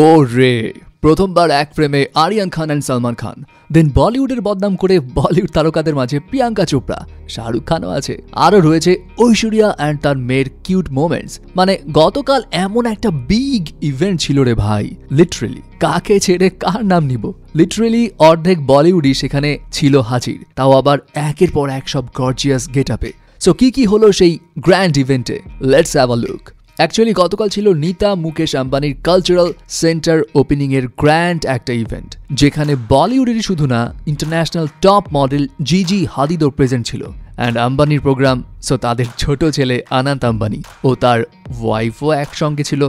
ওরে প্রথমবার এক ফ্রেমে আরিয়ান খান এন্ড সালমান খান দেন বলিউডের বদনাম করে বলিউড তারকাদের মাঝে প্রিয়াঙ্কা চোপড়া শাহরুখ খানও আছে আরও রয়েছে ঐশ্বরিয়া অ্যান্ড তার মেয়ের কিউট মোমেন্টস মানে গতকাল এমন একটা বিগ ইভেন্ট ছিল রে ভাই লিটারেলি কাকে ছেড়ে কার নাম নিব লিটারেলি অর্ধেক বলিউডই সেখানে ছিল হাজির তাও আবার একের পর এক সব গর্জিয়াস গেট আপে সো কী হলো সেই গ্র্যান্ড ইভেন্টে let's have a look actually গতকাল ছিল নীতা মুকেশ আম্বানির কালচারাল সেন্টার ওপেনিংয়ের গ্র্যান্ড একটা ইভেন্ট যেখানে বলিউডেরই শুধু না ইন্টারন্যাশনাল টপ মডেল জিজি হাদিদও প্রেজেন্ট ছিল অ্যান্ড আম্বানির প্রোগ্রাম সো তাদের ছোট ছেলে অনন্ত আম্বানি ও তার ওয়াইফও একসঙ্গে ছিল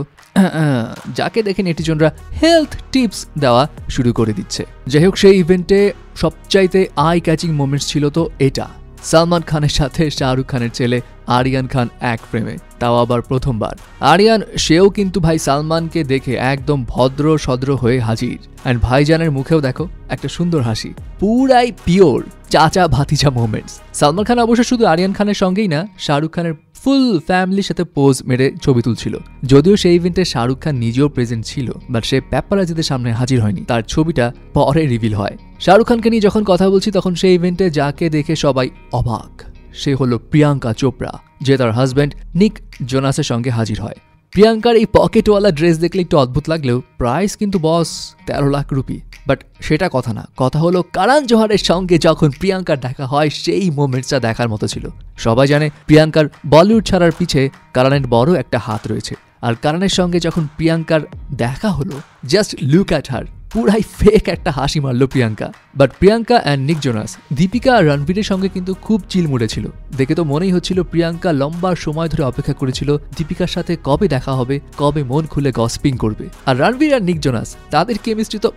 যাকে দেখে নেটিজনরা হেলথ টিপস দেওয়া শুরু করে দিচ্ছে যাই হোক সেই ইভেন্টে সবচাইতে আই ক্যাচিং মোমেন্টস ছিল তো এটা সালমান খানের সাথে শাহরুখ খানের ছেলে আরিয়ান খান এক ফ্রেমে তাও আবার প্রথমবার আরিয়ান সেও কিন্তু ভাই সালমানকে দেখে একদম ভদ্র সদ্র হয়ে হাজির অ্যান্ড ভাইজানের মুখেও দেখো একটা সুন্দর হাসি পুরাই পিওর চাচা ভাতিজা মোমেন্টস সালমান খান অবশ্য শুধু আরিয়ান খানের সঙ্গেই না শাহরুখ খানের ফুল ফ্যামিলির সাথে পোজ মেরে ছবি তুলছিল যদিও সেই ইভেন্টে শাহরুখ খান নিজেও প্রেজেন্ট ছিল বাট সে প্যাপারাজিদের সামনে হাজির হয়নি তার ছবিটা পরে রিভিল হয় শাহরুখ খানকে নিয়ে যখন কথা বলছি তখন সেই ইভেন্টে যাকে দেখে সবাই অবাক সে হলো প্রিয়াঙ্কা চোপড়া যে তার হাজব্যান্ড নিক জোনাসের সঙ্গে হাজির হয় প্রিয়াঙ্কার এই পকেটওয়ালা ড্রেস দেখলে একটু অদ্ভুত লাগলেও প্রাইস কিন্তু বস 13 লাখ রুপি বাট সেটা কথা না কথা হলো কারণ জোহারের সঙ্গে যখন প্রিয়াঙ্কার দেখা হয় সেই মোমেন্টসটা দেখার মতো ছিল সবাই জানে প্রিয়াঙ্কার বলিউড ছাড়ার পিছে কারণের বড় একটা হাত রয়েছে আর কারণের সঙ্গে যখন প্রিয়াঙ্কার দেখা হলো জাস্ট লুক অ্যাট হার পুরাই ফেক একটা হাসি মারল Priyanka but Priyanka and Nick Jonas Deepika আর রণবীরের সঙ্গে কিন্তু খুব চিল মুড়েছিল দেখে তো মনেই হচ্ছিল প্রিয়াঙ্কা লম্বা সময় ধরে অপেক্ষা করেছিল দীপিকার সাথে কবে দেখা হবে কবে মন খুলে গসপিং করবে আর রণবীর আর নিক জোনাস তাদের কেমিস্ট্রি তো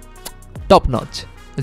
টপ নচ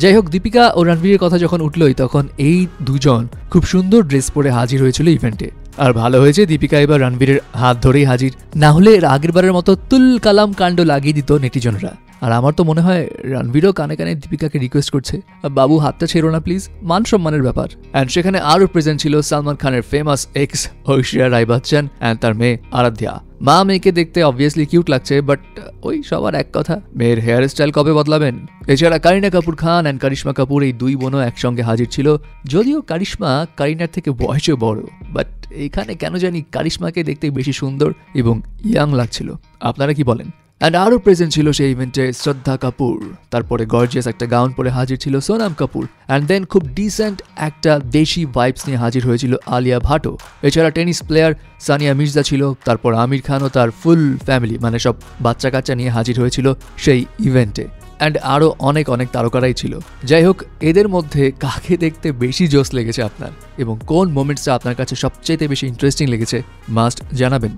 যাই হোক দীপিকা ও রণবীরের কথা যখন উঠলই তখন এই দুজন খুব সুন্দর ড্রেস পরে হাজির হয়েছিল ইভেন্টে আর ভালো হয়েছে দীপিকা এবার রণবীরের হাত ধরেই হাজির না হলে এর আগেরবারের মতো তুল কালাম কাণ্ড লাগিয়ে দিত নেটিজনরা আর আমার তো মনে হয় রণবীরও কানে কানে দীপিকাকে রিকোয়েস্ট করছে বাবু হাতটা ছেড়ো না প্লিজ মান সম্মানের ব্যাপার অ্যান্ড সেখানে আরও প্রেজেন্ট ছিল সালমান খানের ফেমাস এক্স হোশিয়া রাই বচ্চন অ্যান্ড তার মেয়ে আরাধ্যা মা মেয়েকে দেখতে অবভিয়াসলি কিউট লাগছে বাট ওই সবার এক কথা মেয়ের হেয়ার স্টাইল কবে বদলাবেন এছাড়া কারিনা কাপুর খান অ্যান্ড কারিশমা কাপুর এই দুই বোনও একসঙ্গে হাজির ছিল যদিও কারিশমা কারিনার থেকে বয়সে বড় বাট এখানে কেন জানি কারিশমাকে দেখতে বেশি সুন্দর এবং ইয়াং লাগছিল আপনারা কি বলেন অ্যান্ড আরও প্রেজেন্ট ছিল সেই ইভেন্টে শ্রদ্ধা কাপুর তারপরে গর্জিয়াস একটা গাউন পরে হাজির ছিল সোনাম কাপুর অ্যান্ড দেন খুব ডিসেন্ট একটা দেশি ভাইবস নিয়ে হাজির হয়েছিল আলিয়া ভাটও এছাড়া টেনিস প্লেয়ার সানিয়া মির্জা ছিল তারপর আমির খান ও তার ফুল ফ্যামিলি মানে সব বাচ্চা কাচ্চা নিয়ে হাজির হয়েছিল সেই ইভেন্টে অ্যান্ড আরও অনেক অনেক তারকারাই ছিল যাই হোক এদের মধ্যে কাকে দেখতে বেশি জোশ লেগেছে আপনার এবং কোন মোমেন্টসটা আপনার কাছে সবচেয়ে বেশি ইন্টারেস্টিং লেগেছে মাস্ট জানাবেন